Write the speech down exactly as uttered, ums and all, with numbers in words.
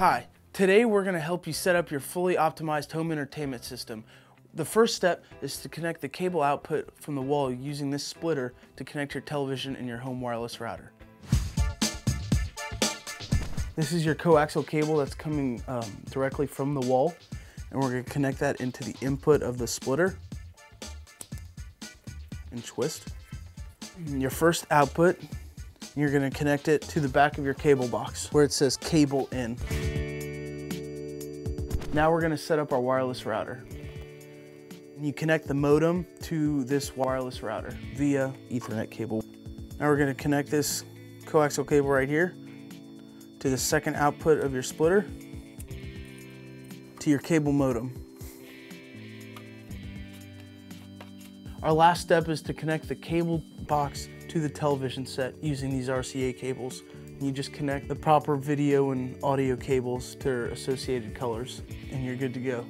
Hi, today we're going to help you set up your fully optimized home entertainment system. The first step is to connect the cable output from the wall using this splitter to connect your television and your home wireless router. This is your coaxial cable that's coming um, directly from the wall, and we're going to connect that into the input of the splitter and twist. And your first output, you're going to connect it to the back of your cable box where it says cable in. Now we're going to set up our wireless router. You connect the modem to this wireless router via Ethernet cable. Now we're going to connect this coaxial cable right here to the second output of your splitter to your cable modem. Our last step is to connect the cable box to the television set using these R C A cables. You just connect the proper video and audio cables to associated colors and you're good to go.